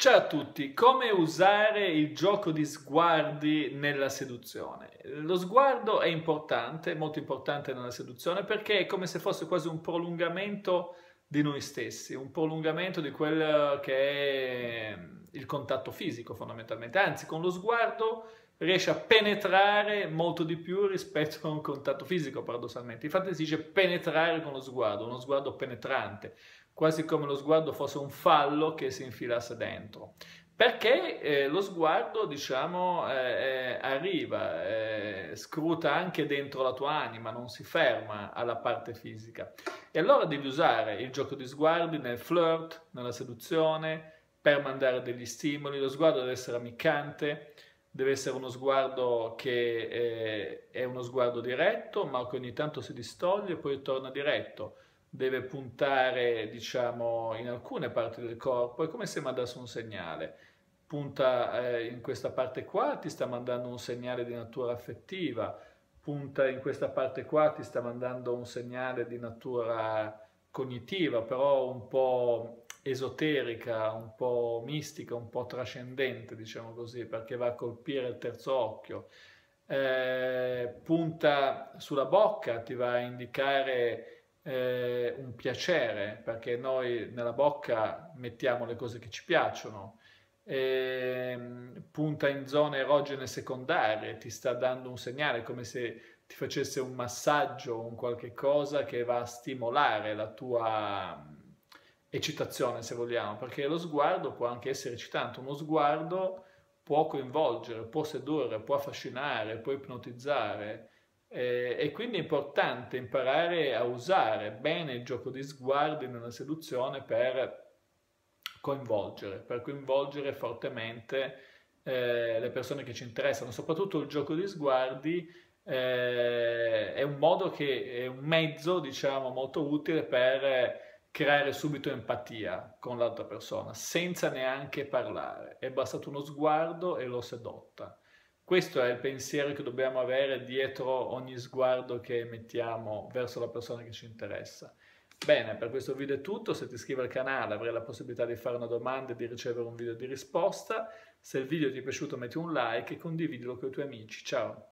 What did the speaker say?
Ciao a tutti, come usare il gioco di sguardi nella seduzione? Lo sguardo è importante, molto importante nella seduzione, perché è come se fosse quasi un prolungamento di noi stessi, un prolungamento di quello che è il contatto fisico fondamentalmente. Anzi, con lo sguardo riesce a penetrare molto di più rispetto a un contatto fisico, paradossalmente. Infatti si dice penetrare con lo sguardo, uno sguardo penetrante, quasi come lo sguardo fosse un fallo che si infilasse dentro. Perché lo sguardo, diciamo, arriva, scruta anche dentro la tua anima, non si ferma alla parte fisica. E allora devi usare il gioco di sguardi nel flirt, nella seduzione, per mandare degli stimoli. Lo sguardo deve essere ammiccante, deve essere uno sguardo che è uno sguardo diretto, ma che ogni tanto si distoglie e poi torna diretto. Deve puntare, diciamo, in alcune parti del corpo, è come se mandasse un segnale. Punta in questa parte qua, ti sta mandando un segnale di natura affettiva, punta in questa parte qua, ti sta mandando un segnale di natura cognitiva, però un po' esoterica, un po' mistica, un po' trascendente, diciamo così, perché va a colpire il terzo occhio. Punta sulla bocca, ti va a indicare un piacere, perché noi nella bocca mettiamo le cose che ci piacciono. Punta in zone erogene secondarie, ti sta dando un segnale, come se ti facesse un massaggio, un qualche cosa che va a stimolare la tua eccitazione, se vogliamo, perché lo sguardo può anche essere eccitante. Uno sguardo può coinvolgere, può sedurre, può affascinare, può ipnotizzare. E quindi è importante imparare a usare bene il gioco di sguardi nella seduzione per coinvolgere fortemente le persone che ci interessano. Soprattutto il gioco di sguardi è un mezzo, diciamo, molto utile per creare subito empatia con l'altra persona, senza neanche parlare. È bastato uno sguardo e l'ho sedotta. Questo è il pensiero che dobbiamo avere dietro ogni sguardo che mettiamo verso la persona che ci interessa. Bene, per questo video è tutto. Se ti iscrivi al canale avrai la possibilità di fare una domanda e di ricevere un video di risposta. Se il video ti è piaciuto metti un like e condividilo con i tuoi amici. Ciao!